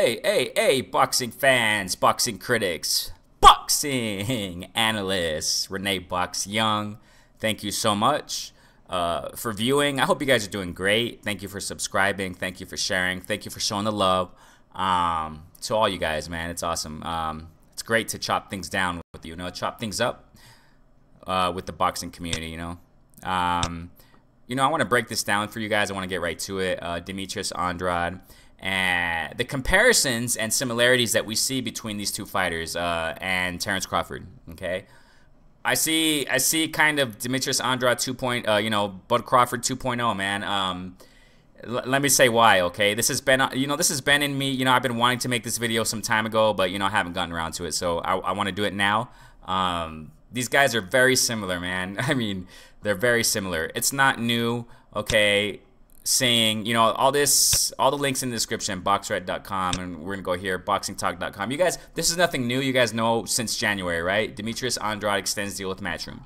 Hey, boxing fans, boxing critics, boxing analysts, Rene Box Young, thank you so much for viewing. I hope you guys are doing great. Thank you for subscribing. Thank you for sharing. Thank you for showing the love to all you guys, man. It's awesome. It's great to chop things down with you, chop things up with the boxing community, I want to break this down for you guys. I want to get right to it. Demetrius Andrade. And the comparisons and similarities that we see between these two fighters and Terence Crawford, okay? I see kind of Demetrius Andrade 2.0, Bud Crawford 2.0, man. Let me say why, okay? This has been in me. I've been wanting to make this video some time ago, but, I haven't gotten around to it, so I want to do it now. These guys are very similar, man. I mean, they're very similar. It's not new, okay? Saying, all the links in the description, boxrec.com, and we're going to go here, boxingtalk.com. You guys, this is nothing new. You guys know since January, right? Demetrius Andrade extends deal with Matchroom.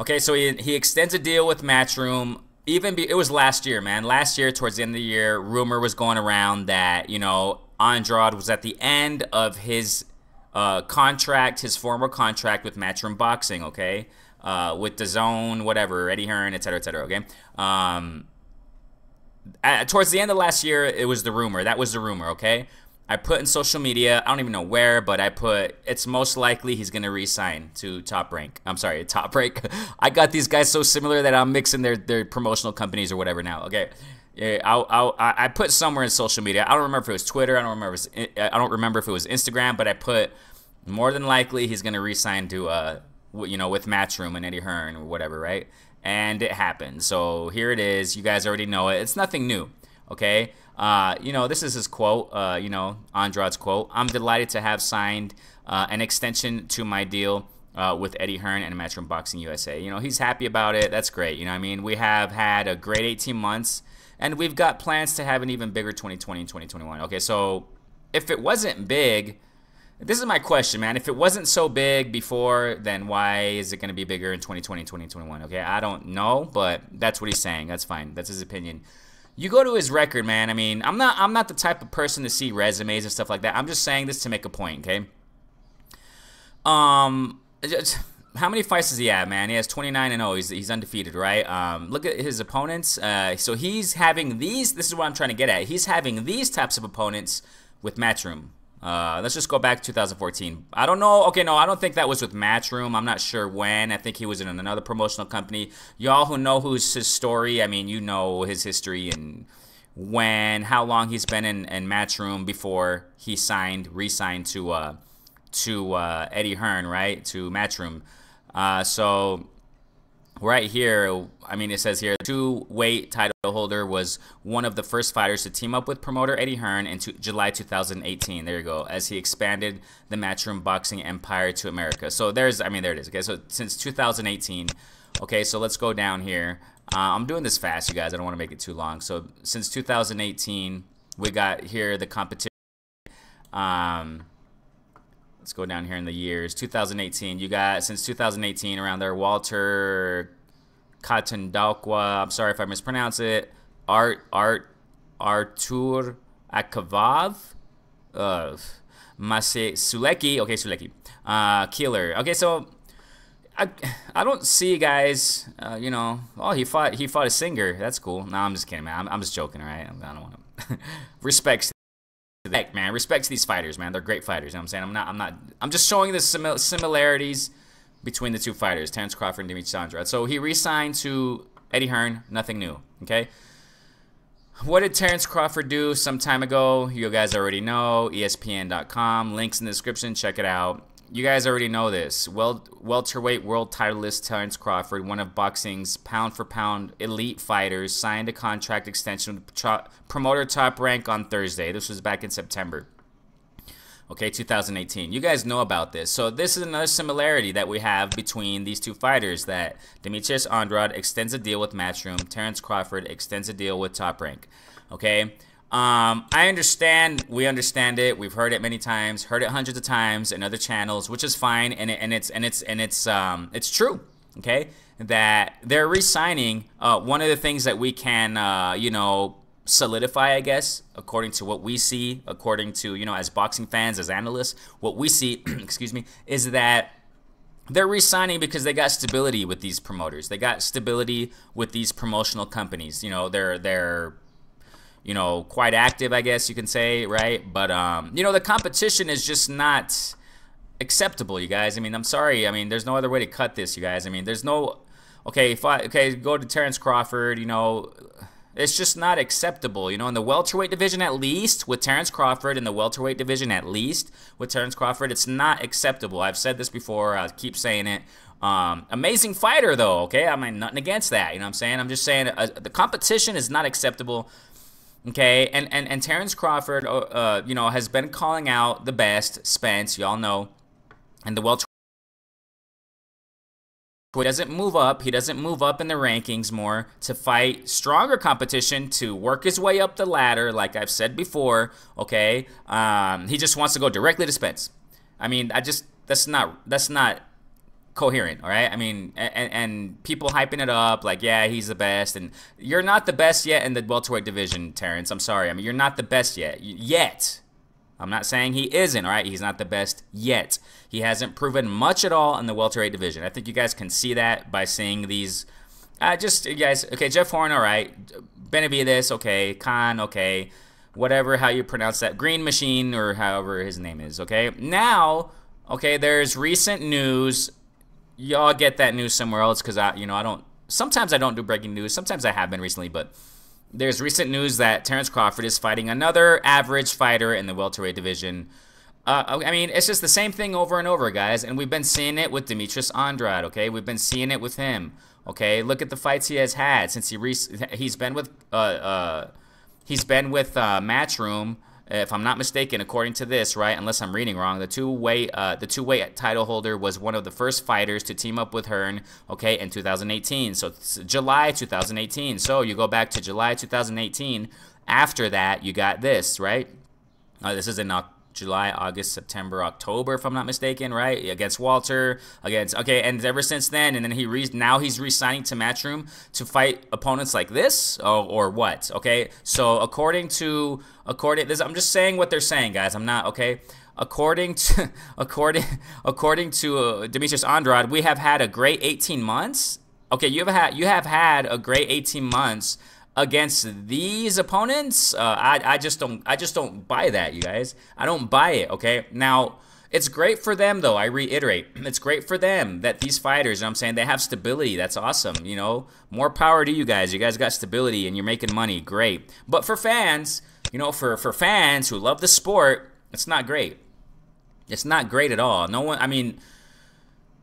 Okay, so he extends a deal with Matchroom. It was last year, man. Last year, towards the end of the year, rumor was going around that, Andrade was at the end of his contract, his former contract with Matchroom Boxing, okay? With DAZN, whatever, Eddie Hearn, et cetera, okay? Towards the end of last year, it was the rumor. That was the rumor, okay? I put in social media, I don't even know where, but I put, it's most likely he's going to re-sign to Top Rank. I'm sorry, Top Rank. I got these guys so similar that I'm mixing their promotional companies or whatever now, okay? Yeah, I put somewhere in social media. I don't remember if it was Twitter. I don't remember if it was Instagram, but I put, more than likely, he's going to re-sign to, with Matchroom and Eddie Hearn or whatever, right? And it happened. So here it is. You guys already know it. It's nothing new, okay? This is his quote, Andrade's quote. I'm delighted to have signed an extension to my deal with Eddie Hearn and Matchroom Boxing USA. He's happy about it. That's great. I mean, we have had a great 18 months, and we've got plans to have an even bigger 2020 and 2021. Okay, so if it wasn't big... This is my question, man. If it wasn't so big before, then why is it going to be bigger in 2020, 2021? Okay, I don't know, but that's what he's saying. That's fine. That's his opinion. You go to his record, man. I mean, I'm not the type of person to see resumes and stuff like that. I'm just saying this to make a point, okay? How many fights does he have, man? He has 29-0. He's undefeated, right? Look at his opponents. So he's having these. This is what I'm trying to get at. He's having these types of opponents with Matchroom. Let's just go back to 2014. I don't know. Okay, no, I don't think that was with Matchroom. I'm not sure when. I think he was in another promotional company. Y'all who know his story, I mean, you know his history and when, how long he's been in Matchroom before he re-signed to Eddie Hearn, right? To Matchroom. So right here, I mean, it says here, the two-weight title holder was one of the first fighters to team up with promoter Eddie Hearn in July 2018. There you go. As he expanded the Matchroom boxing empire to America. So there it is. Okay, so since 2018. Okay, so let's go down here. I'm doing this fast, you guys. I don't want to make it too long. So since 2018, we got here the competition. Let's go down here in the years. 2018, you got, since 2018, around there, Walter Cotton, Dakwa, I'm sorry if I mispronounce it, Artur Akavav, Mase Suleki, okay, Suleki, Killer. Okay, so I don't see guys, oh, he fought a singer, that's cool. No, I'm just kidding, man, I'm just joking, all right? I don't want to, respects. Heck, man, respect to these fighters, man. They're great fighters. You know what I'm saying? I'm just showing the similarities between the two fighters, Terence Crawford and Demetrius Andrade. So he re-signed to Eddie Hearn. Nothing new, okay? What did Terence Crawford do some time ago? You guys already know. ESPN.com. Links in the description. Check it out. You guys already know this. Welterweight world titleist Terence Crawford, one of boxing's pound-for-pound elite fighters, signed a contract extension with promoter Top Rank on Thursday. This was back in September, okay, 2018. You guys know about this. So this is another similarity that we have between these two fighters, that Demetrius Andrade extends a deal with Matchroom. Terence Crawford extends a deal with Top Rank, okay? I understand, we understand it, we've heard it many times, heard it hundreds of times in other channels, which is fine, and it's true, okay, that they're re-signing. One of the things that we can, solidify, I guess, according to what we see, according to, you know, as boxing fans, as analysts, what we see, excuse me, is that they're re-signing because they got stability with these promoters. They got stability with these promotional companies. You know, they're you know, quite active, I guess you can say, right? But you know, the competition is just not acceptable, you guys. I mean, I'm sorry. I mean, there's no other way to cut this, you guys. I mean, there's no go to Terence Crawford, you know, it's just not acceptable, you know, in the welterweight division at least, with Terence Crawford, it's not acceptable. I've said this before, I keep saying it. Amazing fighter though, okay? I mean, nothing against that, you know what I'm saying? I'm just saying the competition is not acceptable, okay? And Terence Crawford, you know, has been calling out the best, Spence, y'all know, and the welterweight. He doesn't move up. He doesn't move up in the rankings more to fight stronger competition, to work his way up the ladder, like I've said before, okay? He just wants to go directly to Spence. I mean, that's not coherent, all right? I mean, and people hyping it up like, yeah, he's the best, and you're not the best yet in the welterweight division, Terence. I'm sorry. I mean, you're not the best yet. I'm not saying he isn't, all right? He's not the best yet. He hasn't proven much at all in the welterweight division. I think you guys can see that by seeing these. You guys, okay, Jeff Horn, all right. Benavides, okay. Khan, okay. Whatever, how you pronounce that. Green Machine, or however his name is, okay? Now, okay, there's recent news. Y'all get that news somewhere else because, you know, sometimes I don't do breaking news. Sometimes I have been recently, but there's recent news that Terence Crawford is fighting another average fighter in the welterweight division. I mean, it's just the same thing over and over, guys. And we've been seeing it with Demetrius Andrade, okay? We've been seeing it with him, okay? Look at the fights he has had since he's been with Matchroom, if I'm not mistaken, according to this, right? Unless I'm reading wrong, the two-weight title holder was one of the first fighters to team up with Hearn, okay, in 2018. So it's July 2018. So you go back to July 2018. After that, you got this, right? This is in July, August, September, October, if I'm not mistaken, right? Against Walter, okay, and ever since then, and then now he's re-signing to Matchroom to fight opponents like this, or what? Okay, so according to this, I'm just saying what they're saying, guys. I'm not okay. According to Demetrius Andrade, we have had a great 18 months. Okay, you have had a great 18 months. Against these opponents, I just don't buy that, you guys. I don't buy it. Okay, now it's great for them though. I reiterate, it's great for them that these fighters, you know what I'm saying, they have stability. That's awesome. You know, more power to you guys. You guys got stability and you're making money. Great. But for fans, you know, for fans who love the sport, it's not great. It's not great at all. No one. I mean,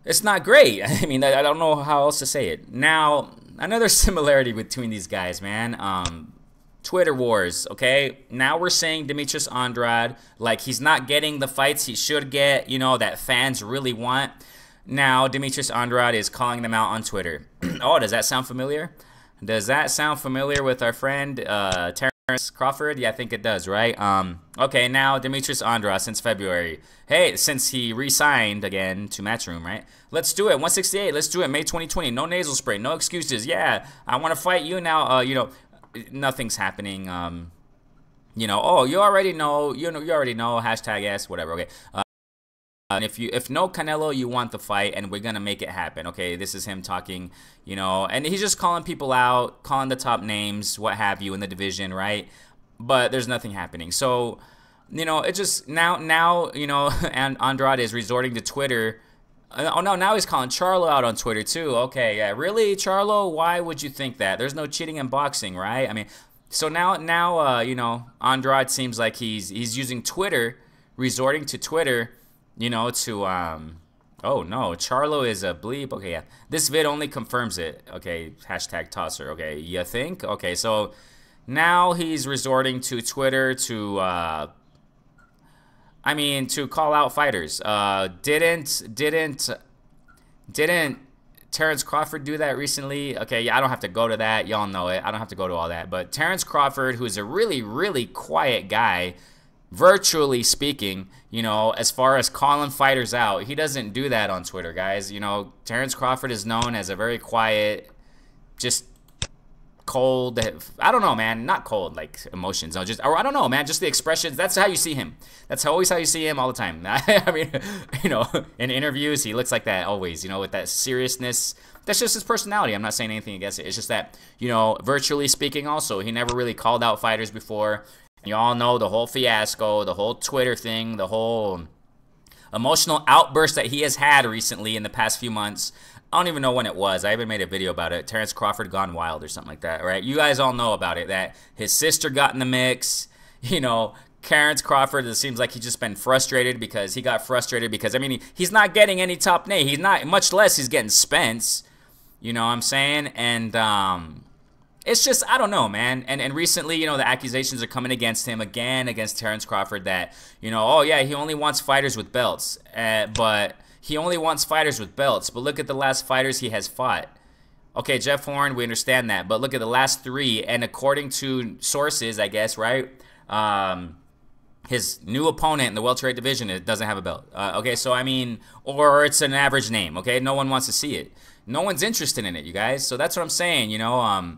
it's not great. I mean, I don't know how else to say it. Now, another similarity between these guys, man, Twitter wars, okay? Now we're saying Demetrius Andrade, like he's not getting the fights he should get, you know, that fans really want. Now Demetrius Andrade is calling them out on Twitter. Oh, does that sound familiar? Does that sound familiar with our friend Terence Crawford? Yeah, I think it does, right? Okay, now Demetrius Andrade since February. Hey, since he re-signed again to Matchroom, right? Let's do it. 168. Let's do it. May 2020. No nasal spray. No excuses. Yeah, I want to fight you now. You know, nothing's happening. You know. Oh, you already know. You know. You already know. Hashtag yes. Whatever. Okay. If no Canelo, you want the fight, and we're gonna make it happen. Okay, this is him talking, you know, and he's just calling people out, calling the top names, what have you in the division, right? But there's nothing happening. So, you know, it just now you know, and Andrade is resorting to Twitter. Oh no, now he's calling Charlo out on Twitter too. Okay, yeah, really, Charlo? Why would you think that? There's no cheating in boxing, right? I mean, so now you know, Andrade seems like he's using Twitter, resorting to Twitter, you know, to oh no, Charlo is a bleep. Okay, yeah, this vid only confirms it. Okay, hashtag tosser. Okay, you think? Okay, so now he's resorting to Twitter to I mean, to call out fighters. Didn't Terence Crawford do that recently? Okay, yeah, I don't have to go to that. Y'all know it. I don't have to go to all that. But Terence Crawford, who's a really, really quiet guy, virtually speaking, you know, as far as calling fighters out, he doesn't do that on Twitter, guys. You know, Terence Crawford is known as a very quiet, just cold. I don't know, man. Not cold, like emotions. No, just, or I don't know, man. Just the expressions. That's how you see him. That's always how you see him all the time. I mean, you know, in interviews, he looks like that always, you know, with that seriousness. That's just his personality. I'm not saying anything against it. It's just that, you know, virtually speaking also, he never really called out fighters before. You all know the whole fiasco, the whole Twitter thing, the whole emotional outburst that he has had recently in the past few months. I don't even know when it was. I even made a video about it. Terence Crawford gone wild or something like that, right? You guys all know about it, that his sister got in the mix. You know, Terence Crawford, it seems like he's just been frustrated because he got frustrated because, I mean, he's not getting any top name. He's not, much less he's getting Spence. You know what I'm saying? And it's just, I don't know, man. And recently, you know, the accusations are coming against him again, against Terence Crawford, that, you know, oh, yeah, he only wants fighters with belts. But look at the last fighters he has fought. Okay, Jeff Horn, we understand that. But look at the last three. And according to sources, I guess, right, his new opponent in the welterweight division, it doesn't have a belt. Okay, so, I mean, or it's an average name, okay? No one wants to see it. No one's interested in it, you guys. So that's what I'm saying, you know.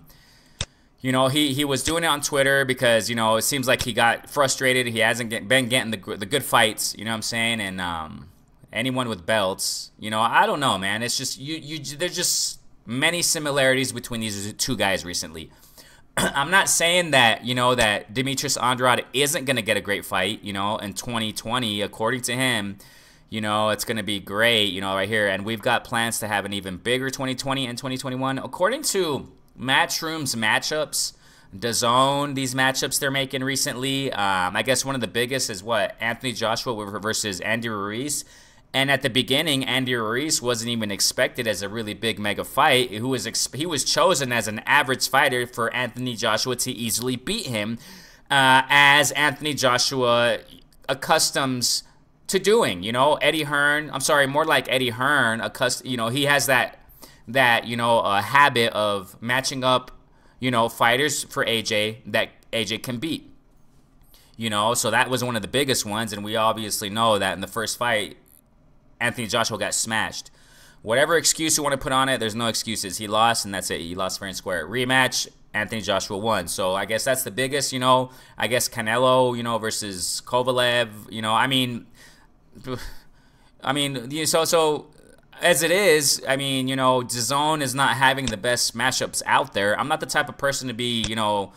You know, he was doing it on Twitter because, you know, it seems like he got frustrated. He hasn't been getting the good fights, you know what I'm saying? And anyone with belts, you know, I don't know, man. It's just, there's just many similarities between these two guys recently. I'm not saying that, you know, that Demetrius Andrade isn't going to get a great fight, you know, in 2020, according to him. You know, it's going to be great, you know, right here. And we've got plans to have an even bigger 2020 and 2021. According to Matchroom's matchups, DAZN, these matchups they're making recently, I guess one of the biggest is what? Anthony Joshua versus Andy Ruiz. And at the beginning, Andy Ruiz wasn't even expected as a really big mega fight. He was chosen as an average fighter for Anthony Joshua to easily beat him, as Anthony Joshua accustoms to doing, you know. Eddie Hearn, I'm sorry, more like Eddie Hearn, you know, he has that, you know, habit of matching up, you know, fighters for AJ that AJ can beat, you know. So that was one of the biggest ones, and we obviously know that in the first fight, Anthony Joshua got smashed. Whatever excuse you want to put on it, there's no excuses. He lost, and that's it. He lost fair and square. Rematch, Anthony Joshua won. So I guess that's the biggest, you know. I guess Canelo, you know, versus Kovalev, you know, I mean, so as it is, I mean, you know, DAZN is not having the best matchups out there. I'm not the type of person to be, you know,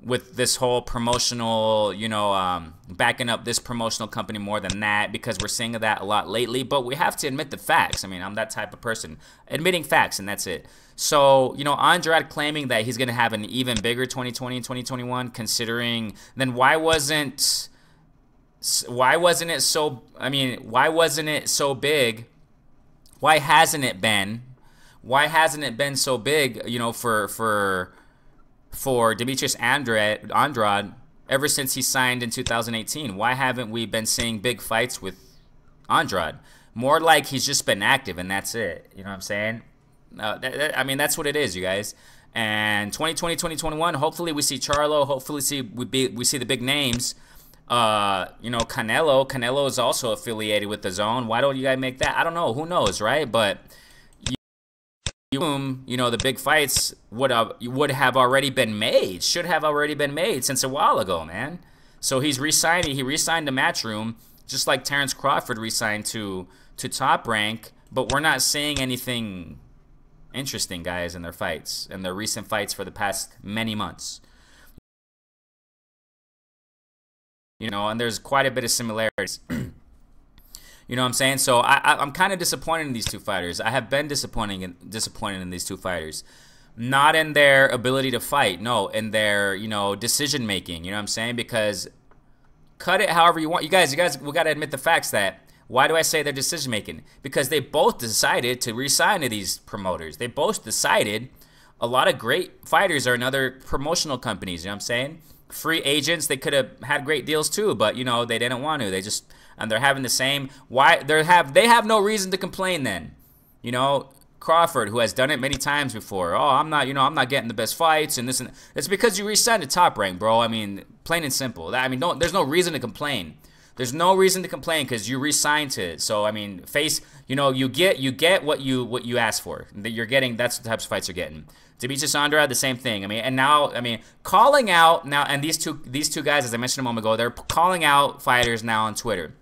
with this whole promotional, you know, backing up this promotional company more than that, because we're seeing that a lot lately. But we have to admit the facts. I mean, I'm that type of person, admitting facts, and that's it. So, you know, Andrade claiming that he's going to have an even bigger 2020 and 2021, considering, then why wasn't it so big? Why hasn't it been so big, you know, for Demetrius Andrade ever since he signed in 2018? Why haven't we been seeing big fights with Andrade? More like he's just been active and that's it. You know what I'm saying? I mean, that's what it is, you guys. And 2020, 2021, hopefully we see Charlo, hopefully we see the big names. You know, Canelo is also affiliated with DAZN. Why don't you guys make that? I don't know. Who knows, right? But you know, the big fights would have already been made, should have already been made since a while ago, man. So he's re-signing. He re-signed to Matchroom, just like Terence Crawford re-signed to Top Rank. But we're not seeing anything interesting, guys, in their fights, in their recent fights for the past many months. You know, and there's quite a bit of similarities. You know what I'm saying? So I'm kind of disappointed in these two fighters. I have been disappointed in these two fighters. Not in their ability to fight. No, in their, you know, decision making. You know what I'm saying? Because cut it however you want. You guys, we got to admit the facts that. Why do I say their decision making? Because they both decided to re-sign to these promoters. They both decided a lot of great fighters are in other promotional companies. You know what I'm saying? Free agents, they could have had great deals too, but you know, they didn't want to. They just, and they're having the same. Why they have no reason to complain then? You know, Crawford, who has done it many times before. Oh, I'm not getting the best fights and this and it's because you re-signed to Top Rank, bro. I mean, plain and simple. There's no reason to complain. There's no reason to complain because you re-signed to it. So I mean, face, you know, you get what you asked for. You're getting, that's the types of fights you're getting. Demetrius Andrade, the same thing. I mean, and now, I mean, calling out now, and these two guys, as I mentioned a moment ago, they're calling out fighters now on Twitter.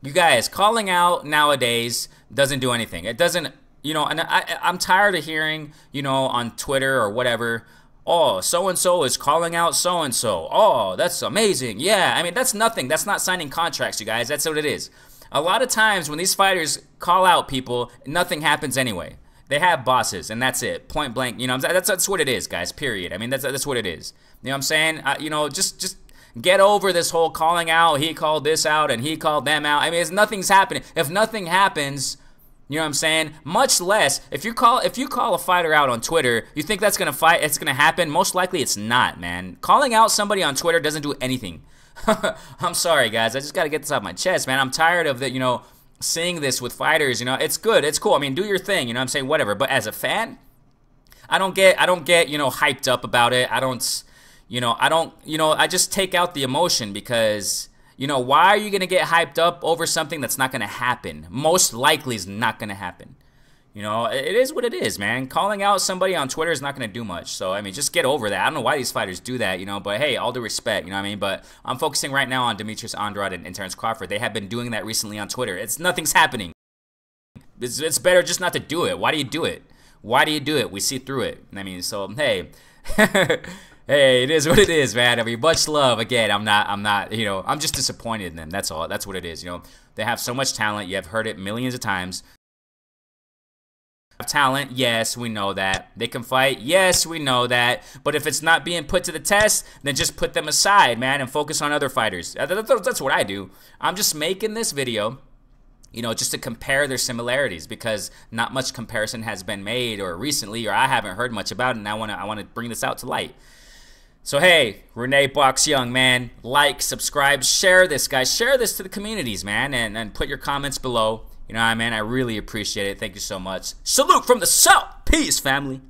You guys, calling out nowadays doesn't do anything. It doesn't, you know, and I'm tired of hearing, you know, on Twitter or whatever, oh, so-and-so is calling out so-and-so. Oh, that's amazing. Yeah, I mean, that's nothing. That's not signing contracts, you guys. That's what it is. A lot of times when these fighters call out people, nothing happens anyway. They have bosses, and that's it. Point blank. You know, that's what it is, guys, period. I mean, that's what it is. You know what I'm saying? You know, just get over this whole calling out, he called this out, and he called them out. I mean, nothing's happening. If nothing happens... You know what I'm saying? Much less if you call a fighter out on Twitter, you think that's gonna fight? It's gonna happen? Most likely, it's not, man. Calling out somebody on Twitter doesn't do anything. I'm sorry, guys. I just gotta get this off my chest, man. I'm tired of that. You know, seeing this with fighters. You know, it's good. It's cool. I mean, do your thing. You know what I'm saying? Whatever. But as a fan, I don't get you know, hyped up about it. I don't. I just take out the emotion because. You know, why are you going to get hyped up over something that's not going to happen? Most likely is not going to happen. You know, it is what it is, man. Calling out somebody on Twitter is not going to do much. So, I mean, just get over that. I don't know why these fighters do that, you know, but hey, all due respect, you know what I mean? But I'm focusing right now on Demetrius Andrade and Terence Crawford. They have been doing that recently on Twitter. Nothing's happening. It's better just not to do it. Why do you do it? Why do you do it? We see through it. I mean, so, hey. Hey, it is what it is, man. I mean, much love. Again, I'm not, you know, I'm just disappointed in them. That's all. That's what it is, you know. They have so much talent. You have heard it millions of times. They have talent, yes, we know that. They can fight, yes, we know that. But if it's not being put to the test, then just put them aside, man, and focus on other fighters. That's what I do. I'm just making this video, you know, just to compare their similarities because not much comparison has been made or recently, or I haven't heard much about it, and I want to bring this out to light. So, hey, Rene Box Young, man, like, subscribe, share this, guys. Share this to the communities, man, and put your comments below. You know what I mean? I really appreciate it. Thank you so much. Salute from the South. Peace, family.